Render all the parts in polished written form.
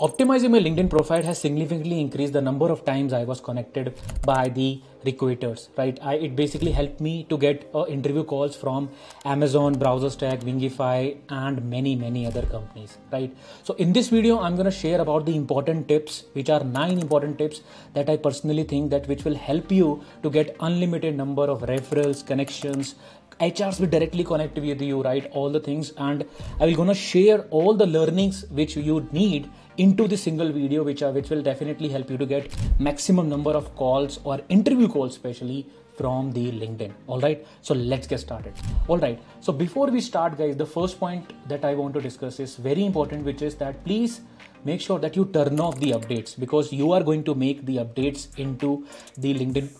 Optimizing my LinkedIn profile has significantly increased the number of times I was connected by the recruiters, right? It basically helped me to get interview calls from Amazon, Browser Stack, Wingify, and many other companies, right? So in this video, I'm going to share about the important tips, which are 9 important tips that I personally think that which will help you to get unlimited number of referrals, connections, HRs will directly connect with you, right? All the things, and I will gonna share all the learnings which you need into this single video, which will definitely help you to get maximum number of calls or interview calls, especially from the LinkedIn. All right, so let's get started. All right, so before we start, guys, the first point that I want to discuss is very important, which is that please make sure that you turn off the updates, because you are going to make the updates into the LinkedIn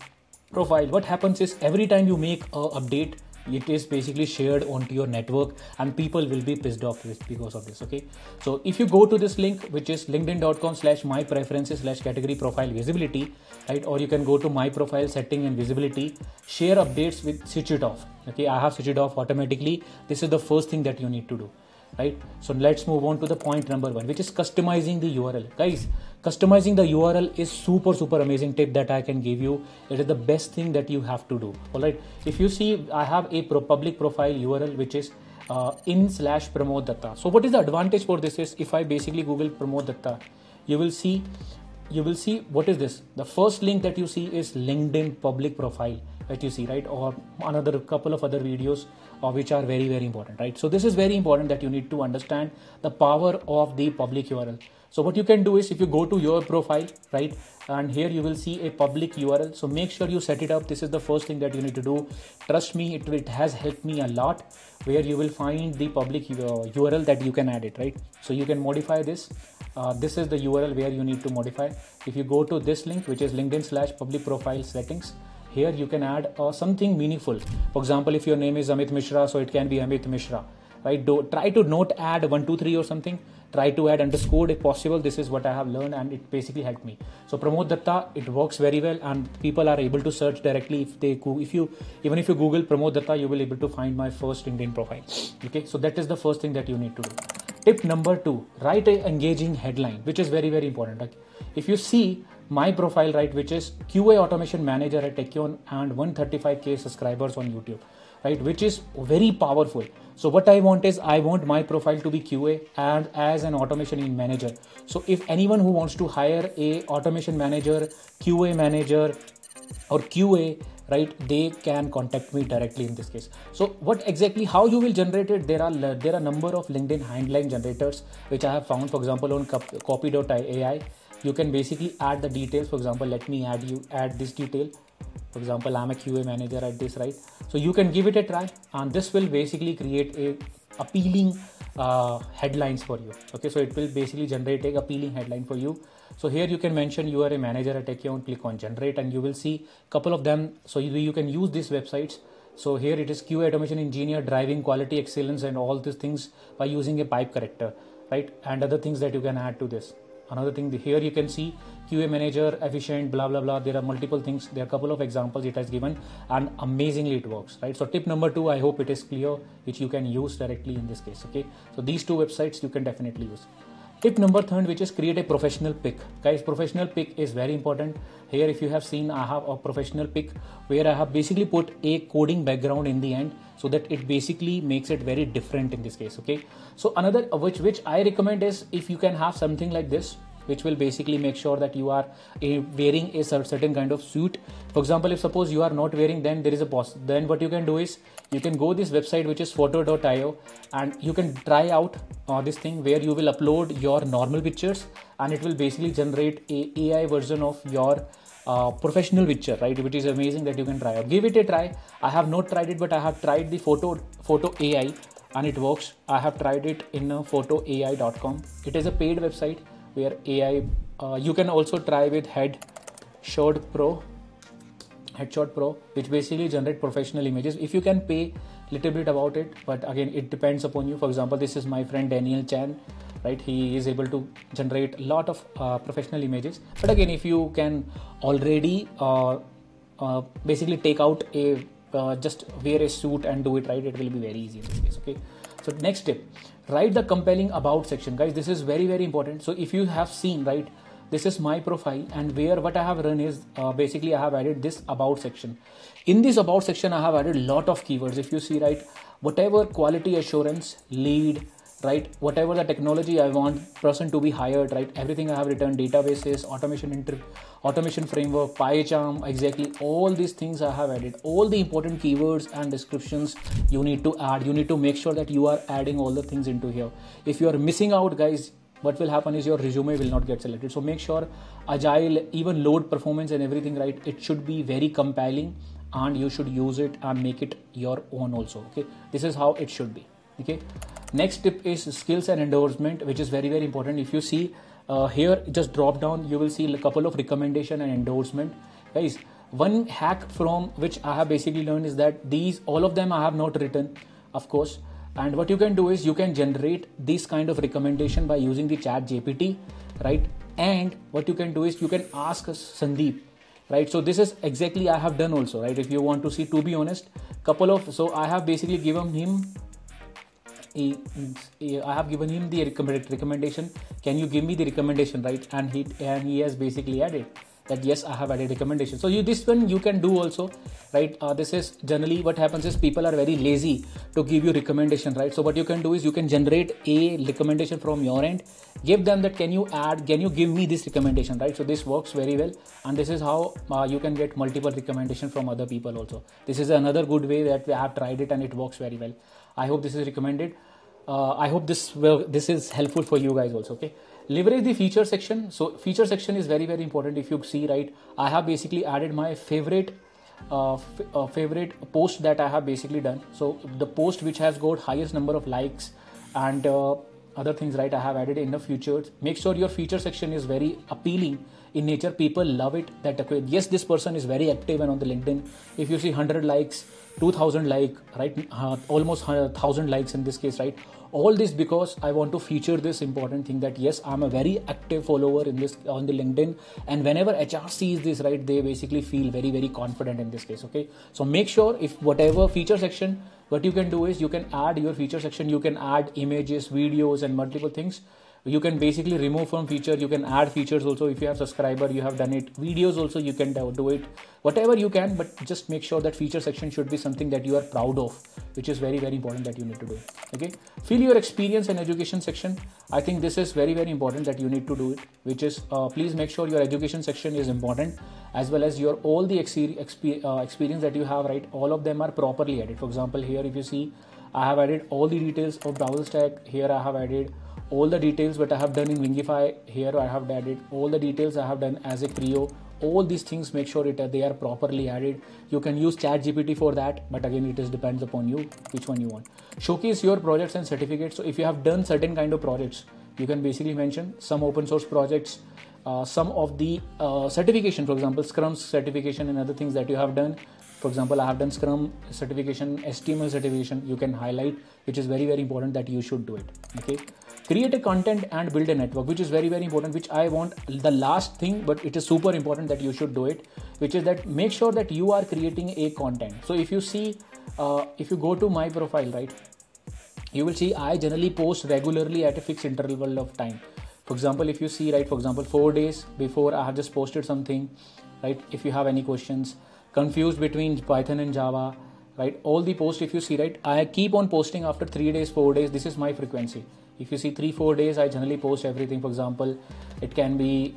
profile. What happens is every time you make an update, it is basically shared onto your network and people will be pissed off because of this, okay? So if you go to this link, which is linkedin.com/mypreferences/category-profile-visibility, right? Or you can go to my profile setting and visibility, share updates with switch it off, okay? I have switched it off automatically. This is the first thing that you need to do, right? So let's move on to the point number 1, which is customizing the URL. Guys, customizing the URL is super amazing tip that I can give you. It is the best thing that you have to do. All right. If you see, I have a public profile URL, which is in/Pramod Dutta. So what is the advantage for this is if I basically Google Pramod Dutta, you will see what is this? The first link that you see is LinkedIn public profile that you see, right? Or another couple of other videos which are very important, right? So this is very important that you need to understand the power of the public URL. So what you can do is if you go to your profile, right, and here you will see a public URL. So make sure you set it up. This is the first thing that you need to do. Trust me, it has helped me a lot, where you will find the public URL that you can add it, right? So you can modify this. This is the URL where you need to modify. If you go to this link, which is linkedin.com/public-profile-settings, here you can add something meaningful. For example, if your name is Amit Mishra, so it can be Amit Mishra, right? Try to not add 1, 2, 3 or something. Try to add underscore if possible. This is what I have learned and it basically helped me. So Pramod Dutta, it works very well and people are able to search directly. Even if you Google Pramod Dutta, you will able to find my first LinkedIn profile. Okay, so that is the first thing that you need to do. Tip number 2, write an engaging headline, which is very important. Like if you see my profile, right, which is QA Automation Manager at Techion and 135K subscribers on YouTube, right, which is very powerful. So what I want is I want my profile to be QA and as an automation manager. So if anyone who wants to hire a automation manager, QA manager or QA, right, they can contact me directly in this case. So what exactly, how you will generate it? There are number of LinkedIn headline generators, which I have found, for example, on copy.ai. You can basically add the details. For example, let me add this detail. For example, I'm a QA manager at this, right? So you can give it a try and this will basically create a appealing headlines for you. Okay, so it will basically generate a appealing headline for you. So here you can mention you are a manager at Techion, click on generate and you will see couple of them. So you can use these websites. So here it is QA automation engineer driving quality excellence and all these things by using a pipe corrector, right? And other things that you can add to this. Another thing, here you can see QA manager, efficient, blah. There are multiple things. There are a couple of examples it has given and amazingly it works, right? So tip number 2, I hope it is clear, which you can use directly in this case, okay? So these 2 websites you can definitely use. Tip number 3, which is create a professional pic. Guys, professional pic is very important. Here, if you have seen, I have a professional pic where I have basically put a coding background in the end so that it basically makes it very different in this case, okay? So another which I recommend is if you can have something like this, which will basically make sure that you are wearing a certain kind of suit. For example, if suppose you are not wearing, then there is a pause. Then what you can do is you can go this website, which is photo.io, and you can try out this thing where you will upload your normal pictures and it will basically generate a AI version of your professional picture, right? Which is amazing that you can try out. Give it a try. I have not tried it, but I have tried the photo AI and it works. I have tried it in photoai.com. It is a paid website where AI, you can also try with Headshot Pro, which basically generate professional images. If you can pay little bit about it, but again, it depends upon you. For example, this is my friend Daniel Chan, right? He is able to generate a lot of professional images. But again, if you can already basically take out a, just wear a suit and do it right, it will be very easy in this case, okay? So next tip, Write the compelling about section, guys. This is very, very important. So if you have seen, right, this is my profile, and where what I have run is basically I have added this about section. In this about section, I have added a lot of keywords. If you see, right, whatever quality assurance, lead, right, whatever the technology I want, person to be hired, right, everything I have written, databases, automation framework, PyCharm, exactly all these things I have added, all the important keywords and descriptions you need to add. You need to make sure that you are adding all the things into here. If you are missing out, guys, what will happen is your resume will not get selected. So make sure agile, even load performance and everything, right, it should be very compelling and you should use it and make it your own also. Okay, this is how it should be. Okay, next tip is skills and endorsement, which is very, very important. If you see here, just drop down, you will see a couple of recommendation and endorsement. Guys, one hack from which I have basically learned is that these, all of them I have not written, of course. And what you can do is you can generate this kind of recommendation by using the ChatGPT, right? And what you can do is you can ask Sandeep, right? So this is exactly I have done also, right? If you want to see, to be honest, couple of, so I have basically given him, I have given him the recommendation. Can you give me the recommendation, right? And he has basically added that yes, I have added recommendation. So you, this one you can do also, right? This is generally what happens is people are very lazy to give you recommendation, right? So what you can do is you can generate a recommendation from your end, give them that, can you give me this recommendation, right? So this works very well. And this is how you can get multiple recommendation from other people also. This is another good way that I have tried it and it works very well. I hope this is recommended. I hope this is helpful for you guys also. Okay. Leverage the feature section. So feature section is very, very important. If you see, right, I have basically added my favorite post that I have basically done. So the post which has got highest number of likes and other things, right, I have added in the features. Make sure your feature section is very appealing in nature. People love it that, yes, this person is very active and on the LinkedIn. If you see 100 likes, 2000 like, right, almost 1000 likes in this case, right? All this because I want to feature this important thing that yes, I'm a very active follower in this on the LinkedIn, and whenever HR sees this, right, they basically feel very, very confident in this case. Okay, so make sure if whatever feature section, what you can do is you can add your feature section, you can add images, videos and multiple things. You can basically remove from feature, you can add features also. If you have subscriber, you have done it. Videos also you can do it, whatever you can, but just make sure that feature section should be something that you are proud of, which is very, very important that you need to do. Okay, fill your experience and education section. I think this is very, very important that you need to do it, which is please make sure your education section is important, as well as your all the experience that you have, right, all of them are properly added. For example, here if you see, I have added all the details of Browser Stack. Here I have added all the details that I have done in Wingify. Here I have added all the details I have done as a Crio. All these things, make sure they are properly added. You can use ChatGPT for that, but again, it is depends upon you which one you want. Showcase your projects and certificates. So if you have done certain kind of projects, you can basically mention some open source projects, some of the certification, for example, Scrum certification and other things that you have done. For example, I have done Scrum certification, HTML certification, you can highlight, which is very, very important that you should do it. Okay. Create a content and build a network, which is very, very important, which I want the last thing, but it is super important that you should do it, which is that make sure that you are creating a content. So if you see, if you go to my profile, right, you will see I generally post regularly at a fixed interval of time. For example, if you see, right, for example, 4 days before I have just posted something, right? If you have any questions, confused between Python and Java, right? All the posts, if you see, right, I keep on posting after 3 days, 4 days, this is my frequency. If you see 3-4 days, I generally post everything. For example, it can be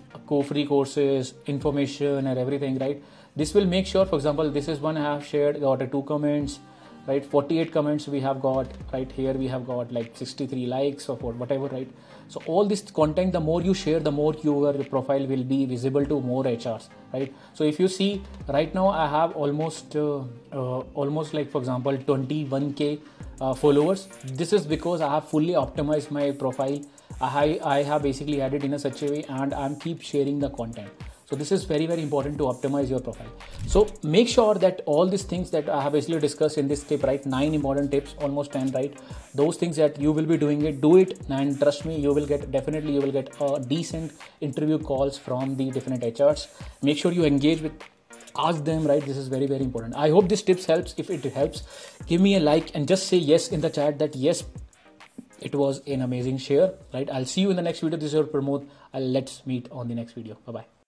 free courses, information and everything, right? This will make sure, for example, this is one I have shared, got 2 comments, right? 48 comments we have got, right? Here we have got like 63 likes or whatever, right? So all this content, the more you share, the more your profile will be visible to more HRs, right? So if you see right now, I have almost like, for example, 21K followers. This is because I have fully optimized my profile. I have basically added in a such a way, and I'm keep sharing the content. So this is very, very important to optimize your profile. So make sure that all these things that I have basically discussed in this tip, right? 9 important tips, almost 10, right? Those things that you will be doing it, do it. And trust me, you will get, definitely you will get a decent interview calls from the different HRs. Make sure you engage with, ask them, right? This is very, very important. I hope this tips helps. If it helps, give me a like and just say yes in the chat that yes, It was an amazing share, right? I'll see you in the next video. This is your Pramod. Let's meet on the next video. Bye-bye.